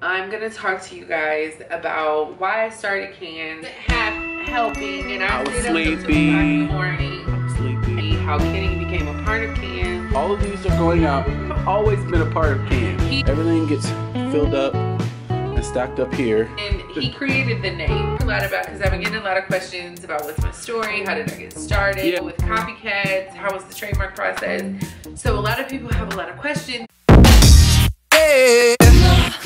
I'm gonna talk to you guys about why I started KaAn's, half helping, and I was sleepy in the morning. Sleepy. How Kenny became a part of KaAn's. All of these are going up. I've always been a part of KaAn's. Everything gets filled up and stacked up here. And he created the name. A lot about, because I've been getting a lot of questions about what's my story, how did I get started with copycats, how was the trademark process. So a lot of people have a lot of questions. Hey.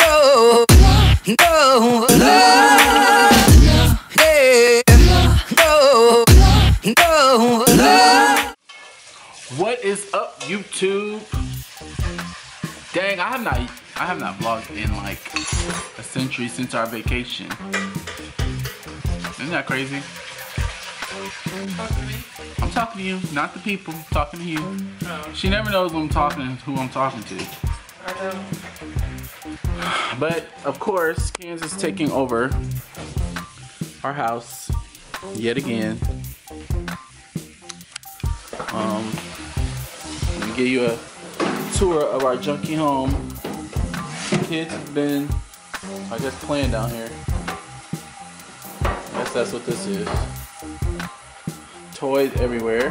No, no, no, hey, no, no, no. What is up, YouTube? Dang, I have not vlogged in like a century since our vacation. Isn't that crazy? Talking to me? I'm talking to you, not the people. I'm talking to you. Oh. She never knows when I'm talking, who I'm talking to. I know. But of course, KaAn's is taking over our house yet again. Let me give you a tour of our junkie home. Kids have been, I guess, playing down here. I guess that's what this is. Toys everywhere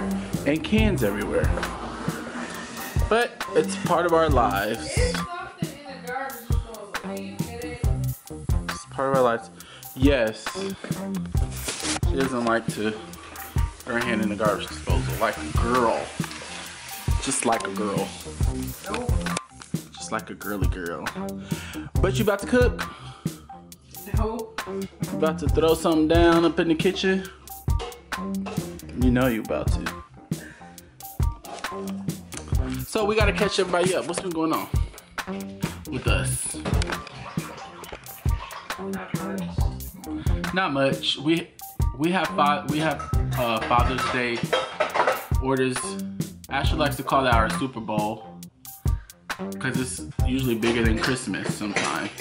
and cans everywhere. But it's part of our lives. Part of our lives. Yes. She doesn't like to put her hand in the garbage disposal. Like a girl. Just like a girl. Nope. Just like a girly girl. But you about to cook? Nope. You about to throw something down up in the kitchen? You know you about to. So we gotta catch everybody up. What's been going on with us? Not much. We have Father's Day orders. Ashley likes to call that our Super Bowl because it's usually bigger than Christmas sometimes.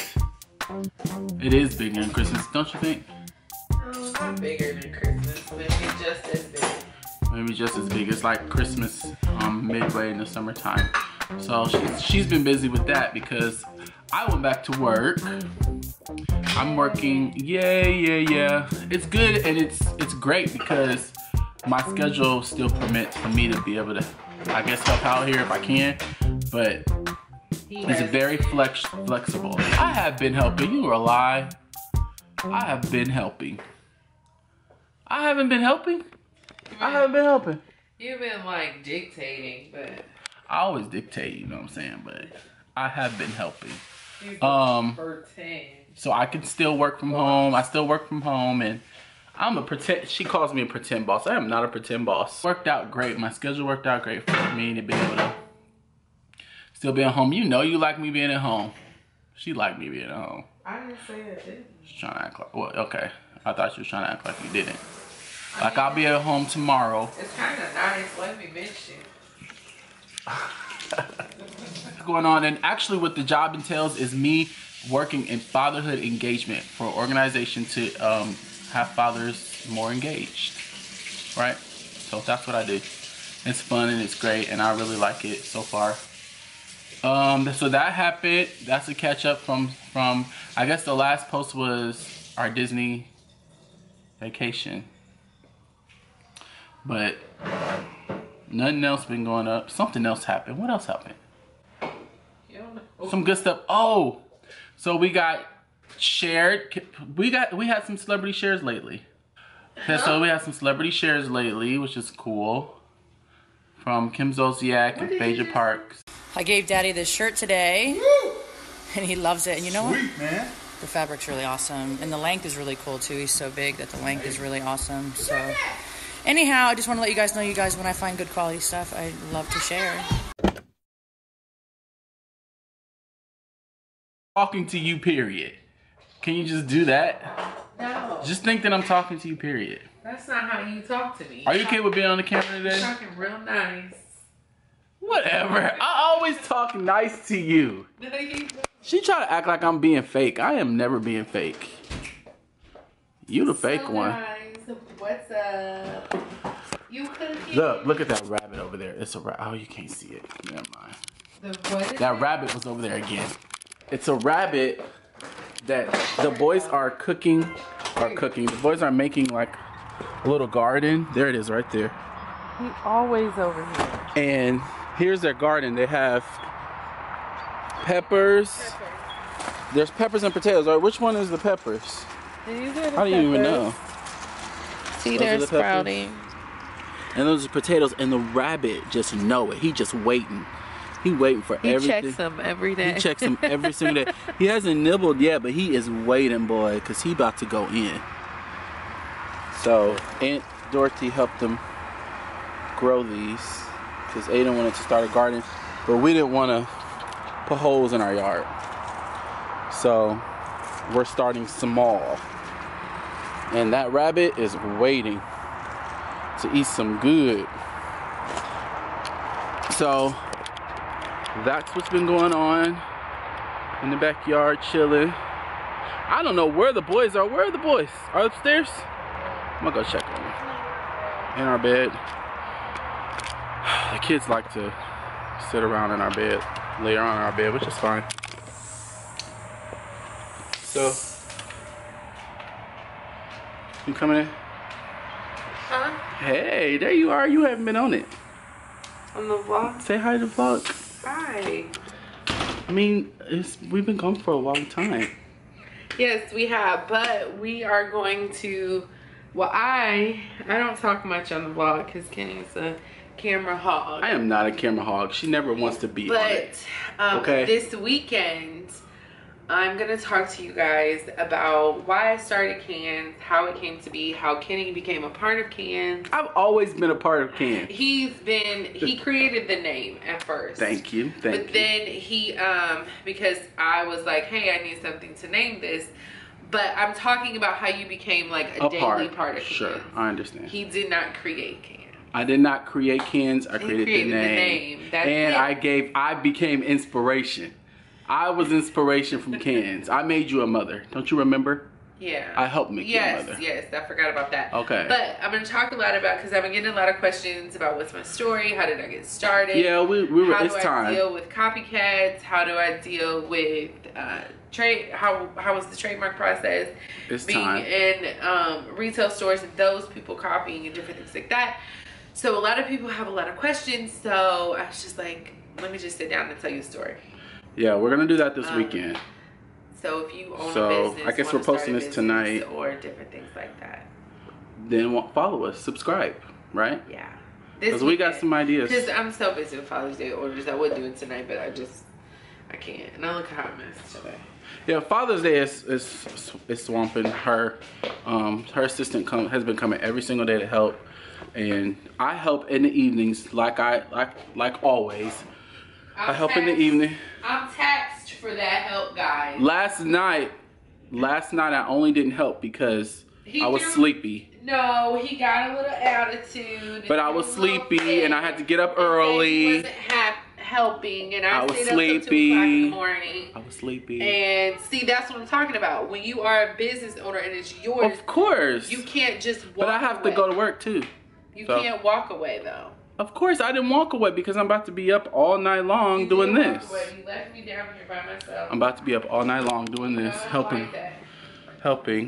It is bigger than Christmas, don't you think? It's not bigger than Christmas, maybe just as big. Maybe just as big. It's like Christmas midway in the summertime. So she's been busy with that because I went back to work. I'm working, yeah. It's good and it's great because my schedule still permits for me to be able to, I guess, help out here if I can, but it's very flexible. I have been helping, you are a lie. I have been helping. I haven't been helping? I haven't been helping. You've been like dictating, but. I always dictate, you know what I'm saying, but I have been helping. So I can still work from home. I still work from home and I'm a pretend, she calls me a pretend boss. I am not a pretend boss. Worked out great. My schedule worked out great for me to be able to still be at home. You know you like me being at home. She liked me being at home. I didn't say that, didn't you? She's trying to act like, well, okay. I thought she was trying to act like you didn't. Like I'll be at home tomorrow. It's kind of nice. Let me mention. Going on, and actually what the job entails is me working in fatherhood engagement for an organization to have fathers more engaged, right? So that's what I do. It's fun and it's great and I really like it so far. So that happened. That's a catch up from I guess the last post was our Disney vacation, but nothing else been going up. Something else happened. What else happened? Some good stuff. Oh, so we got shared. We had some celebrity shares lately. Huh? So we had some celebrity shares lately, which is cool. From Kim Zolciak and Phaedra Parks. I gave Daddy this shirt today, woo! And he loves it. And you know what? Sweet, man. The fabric's really awesome, and the length is really cool too. He's so big that the length is really awesome. So, anyhow, I just want to let you guys know, you guys, when I find good quality stuff, I love to share. Talking to you, period. Can you just do that? No. Just think that I'm talking to you, period. That's not how you talk to me. Are you okay with being on the camera today? You're talking real nice. Whatever. I always talk nice to you. She try to act like I'm being fake. I am never being fake. You the fake one. Nice. What's up? You cooking? Look at that rabbit over there. It's a rabbit. Oh, you can't see it. Never mind. That rabbit was over there again. It's a rabbit that the boys are cooking. The boys are making like a little garden. There it is right there. He always over here. And here's their garden. They have peppers. There's peppers and potatoes. All right, which one is the peppers? These are the How do you peppers. Even know? See, they're the sprouting. Peppers. And those are potatoes. And the rabbit just know it. He just waiting. He waiting for everything. He checks them every day. He checks them every single day. He hasn't nibbled yet, but he is waiting, boy, because he about to go in. So Aunt Dorothy helped them grow these because Aiden wanted to start a garden, but we didn't want to put holes in our yard. So we're starting small. And that rabbit is waiting to eat some good. So that's what's been going on in the backyard, chilling. I don't know where the boys are. Where are the boys? Are they upstairs? I'm gonna go check on them. In our bed. The kids like to sit around in our bed, later on in our bed, which is fine. So, you coming in? Huh? Hey, there you are. You haven't been on it. On the vlog? Say hi to the vlog. Hi. I mean, we've been gone for a long time. Yes, we have, but we are going to, well, I don't talk much on the vlog because Kenny's a camera hog. I am not a camera hog. She never wants to be on it. Okay? This weekend, I'm going to talk to you guys about why I started KaAn's, how it came to be, how Kenny became a part of KaAn's. I've always been a part of KaAn's. He created the name at first. Thank you. But then he, because I was like, hey, I need something to name this. But I'm talking about how you became like a daily part of KaAn's. Sure, I understand. He did not create KaAn's. I did not create KaAn's. I created the name. And I became inspiration. I was inspiration from KaAn's. I made you a mother. Don't you remember? Yeah. I helped make you a mother. Yes, I forgot about that. Okay. But I'm going to talk a lot about, because I've been getting a lot of questions about what's my story, how did I get started? Yeah, how do I deal with copycats? How do I deal with how was the trademark process? It's being in retail stores and those people copying and different things like that. So a lot of people have a lot of questions. So I was just like, let me just sit down and tell you a story. Yeah, we're gonna do that this weekend. So if you own a business, I guess we're posting this tonight, or different things like that. Then follow us, subscribe, right? Yeah, because we got some ideas. Because I'm so busy with Father's Day orders, I would do it tonight, but I can't. And I look how I messed today. Yeah, Father's Day is swamping her. Her assistant has been coming every single day to help, and I help in the evenings, like always. I help in the evening. I'm taxed for that help, guys. Last night I only didn't help because I was sleepy. No, he got a little attitude. But I was sleepy and I had to get up early. He wasn't helping, and I stayed up till 2 o'clock in the morning. I was sleepy. And see, that's what I'm talking about. When you are a business owner and it's yours, of course, you can't just walk away. But I have to go to work too. You can't walk away though. Of course, I didn't walk away because I'm about to be up all night long doing this. You left me down here by myself. I'm about to be up all night long doing this, helping.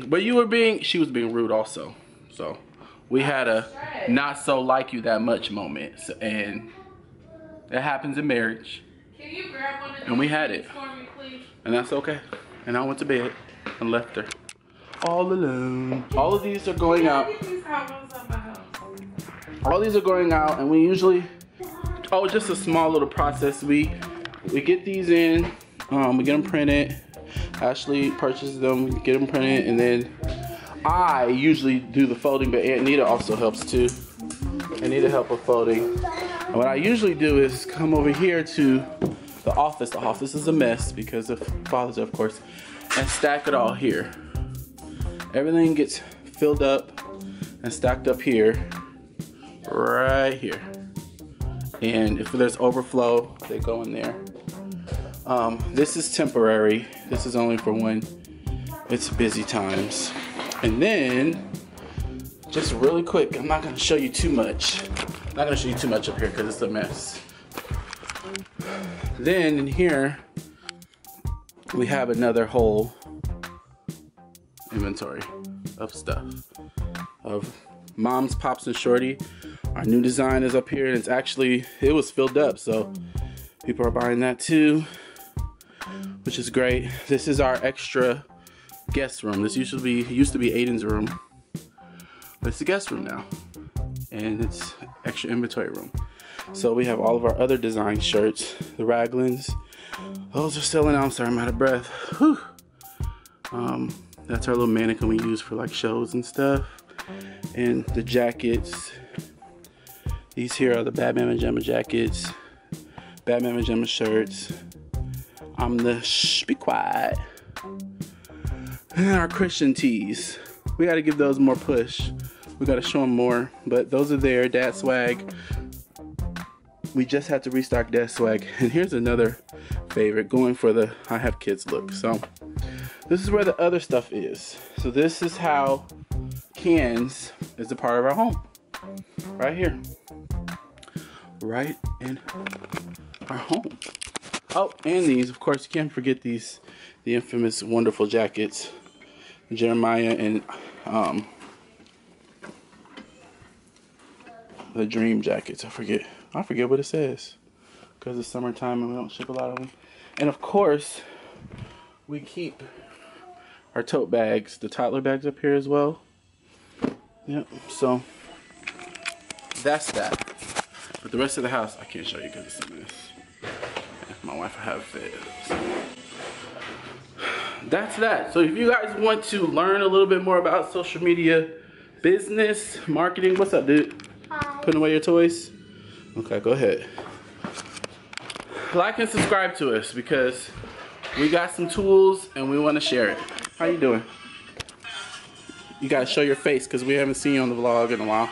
But you were she was being rude also. So we had a not so like you that much moment, and it happens in marriage. Can you grab one of these? And we had it, for me, please? And that's okay. And I went to bed and left her all alone. All of these are going out. All these are going out, and we usually, just a small little process. We get these in, we get them printed. Ashley purchases them, we get them printed, and then I usually do the folding, but Aunt Nita also helps too. I need help with folding. And what I usually do is come over here to the office. The office is a mess because of Father's Day, of course, and stack it all here. Everything gets filled up and stacked up here. Right here, and if there's overflow, they go in there. This is temporary. This is only for when it's busy times. And then, just really quick, I'm not gonna show you too much. I'm not gonna show you too much up here because it's a mess. Then in here, we have another hole inventory of stuff, of Mom's, Pops, and Shorty. Our new design is up here, and it's actually, it was filled up, so people are buying that too, which is great. This is our extra guest room. This used to be Aiden's room, but it's the guest room now, and it's extra inventory room. So we have all of our other design shirts, the raglans. Those are selling out. I'm sorry, I'm out of breath. Whew. That's our little mannequin we use for like shows and stuff. And the jackets. These here are the Batman Pajama jackets, Batman Pajama shirts. I'm the shh, be quiet. And our Christian tees. We gotta give those more push. We gotta show them more, but those are there, dad swag. We just had to restock dad swag. And here's another favorite, going for the I have kids look. So this is where the other stuff is. So this is how KaAn's is a part of our home. Right here. Right in our home. Oh, and these, of course, you can't forget these, the infamous wonderful jackets. Jeremiah and the dream jackets. I forget what it says, because it's summertime and we don't ship a lot of them. And of course, we keep our tote bags, the toddler bags up here as well. Yep, so that's that. But the rest of the house, I can't show you because it's a mess. My wife will have it. That's that. So if you guys want to learn a little bit more about social media, business, marketing, what's up, dude? Hi. Putting away your toys? Okay, go ahead. Like and subscribe to us because we got some tools and we want to share it. How you doing? You gotta show your face because we haven't seen you on the vlog in a while.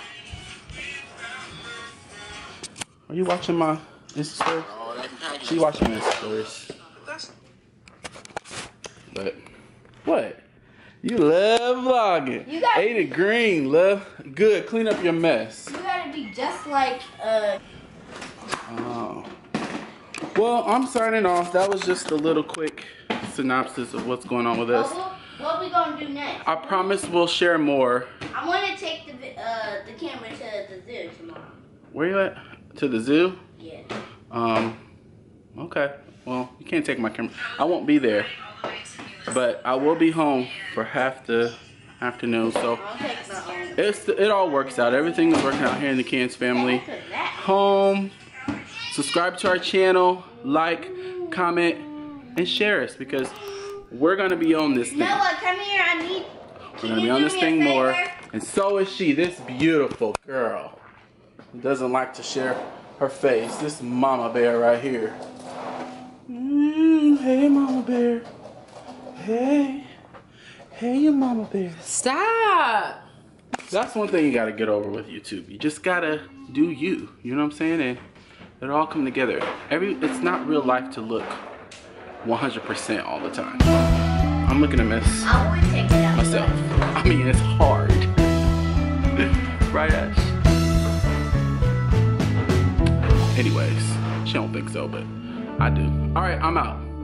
Are you watching my Instagram? She watching my stories. But what? You love vlogging. You got Ada Green, love. Good. Clean up your mess. You gotta be just like Oh. Well, I'm signing off. That was just a little quick synopsis of what's going on with us. What we gonna do next? I promise we'll share more. I wanna take the camera to the zoo tomorrow. Where you at? To the zoo? Yeah. Okay. Well, you can't take my camera. I won't be there. But I will be home for half the afternoon. So it all works out. Everything is working out here in the KaAn's family. Home. Subscribe to our channel. Like, comment, and share us because we're going to be on this thing. Noah, come here. We're going to be on this thing more. And so is she. This beautiful girl who doesn't like to share her face. This mama bear right here. Hey, mama bear. Hey, you mama bear. Stop. That's one thing you gotta get over with YouTube. You just gotta do you. You know what I'm saying? And it'll all come together. It's not real life to look 100% all the time. I'm looking a mess. I would take it out myself. I mean, it's hard. Right, Ash? Anyways, she don't think so, but I do. All right, I'm out.